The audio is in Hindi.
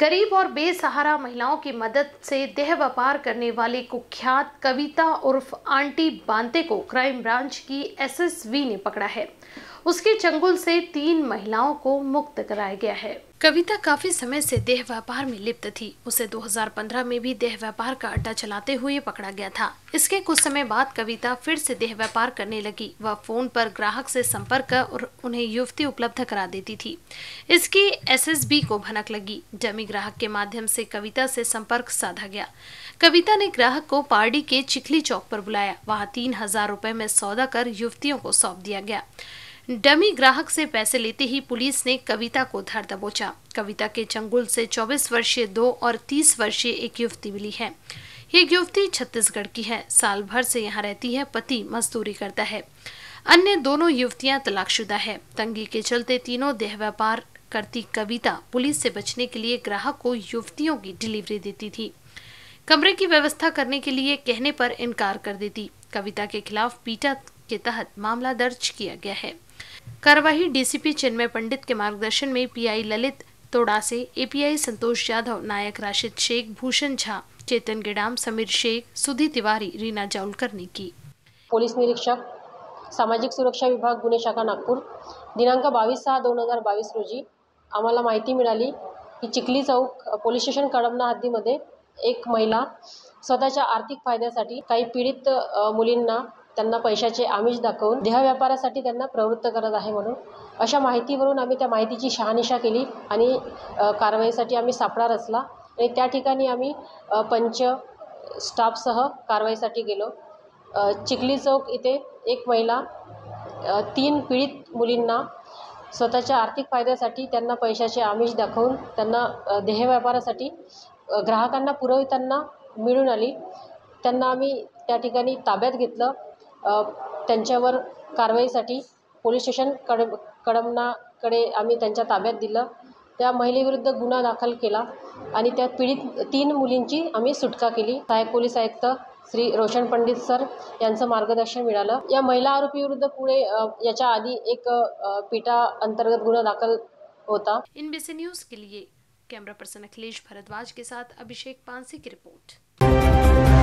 गरीब और बेसहारा महिलाओं की मदद से देह व्यापार करने वाले कुख्यात कविता उर्फ आंटी बांते को क्राइम ब्रांच की एसएसबी ने पकड़ा है। उसके चंगुल से 3 महिलाओं को मुक्त कराया गया है। कविता काफी समय से देह व्यापार में लिप्त थी। उसे 2015 में भी देह व्यापार का अड्डा चलाते हुए पकड़ा गया था। इसके कुछ समय बाद कविता फिर से देह व्यापार करने लगी। वह फोन पर ग्राहक से संपर्क कर और उन्हें युवती उपलब्ध करा देती थी। इसकी एसएसबी को भनक लगी। डमी ग्राहक के माध्यम से कविता से संपर्क साधा गया। कविता ने ग्राहक को पार्डी के चिखली चौक पर बुलाया। वहाँ 3000 रुपए में सौदा कर युवतियों को सौंप दिया गया। डमी ग्राहक से पैसे लेते ही पुलिस ने कविता को धर दबोचा। कविता के चंगुल से 24 वर्षीय 2 और 30 वर्षीय एक युवती मिली है। ये युवती छत्तीसगढ़ की है। साल भर से यहाँ रहती है। पति मजदूरी करता है। अन्य दोनों युवतियां तलाकशुदा है। तंगी के चलते तीनों देह व्यापार करती कविता पुलिस से बचने के लिए ग्राहक को युवतियों की डिलीवरी देती थी। कमरे की व्यवस्था करने के लिए कहने पर इनकार कर देती। कविता के खिलाफ पीटा के तहत मामला दर्ज किया गया है। कार्यवाही डीसीपी चिन्मय पंडित के मार्गदर्शन में पीआई ललित तोड़ासे, एपीआई संतोष यादव, नायक राशिद शेख, भूषण झा, चेतन गिडाम, समीर शेख, सुधी तिवारी, रीना जावलकर ने की। पुलिस निरीक्षक सामाजिक सुरक्षा विभाग गुन्हे शाखा नागपूर दिनांक 22/6/2022 रोजी आम्हाला माहिती मिळाली की चिखली चौक पोलीस स्टेशन कडमना हद्दीमध्ये एक महिला स्वतःच्या आर्थिक फायद्यासाठी काही पीडित मुलींना त्यांना पैशाचे आमिष दाखवून देह व्यापारासाठी त्यांना प्रवृत्त करत आहे। म्हणून अशा माहितीवरून आम्ही त्या माहितीची शहानिशा केली आणि कारवाईसाठी आम्ही सापळा रचला आणि त्या ठिकाणी आम्ही पंच स्टाफसह कारवाईसाठी गेलो। चिखली चौक इथे एक महिला 3 पीडित मुलींना स्वतःच्या आर्थिक फायद्यासाठी त्यांना पैशाचे आमिष दाखवून त्यांना देह व्यापारासाठी ग्राहकांना पुरवताना मिळून आली। त्यांना आम्ही त्या ठिकाणी ताब्यात घेतलं। त्यांच्यावर कारवाईसाठी पोलीस स्टेशन कडमनाकडे आम्ही त्यांच्या ताब्यात दिलं। त्या महिलेविरुद्ध गुन्हा दाखल केला आणि त्या पीडित 3 मुलींची आम्ही सुटका केली। सहायक पोलीस आयुक्त श्री रोशन पंडित सर यांचं मार्गदर्शन मिळालं। या महिला आरोपीविरुद्ध पुढे याच्या आधी एक पीटा अंतर्गत गुन्हा दाखल होता। INBC न्यूज के लिए कैमरा पर्सन अखिलेश भारद्वाज के साथ अभिषेक पांसी की रिपोर्ट।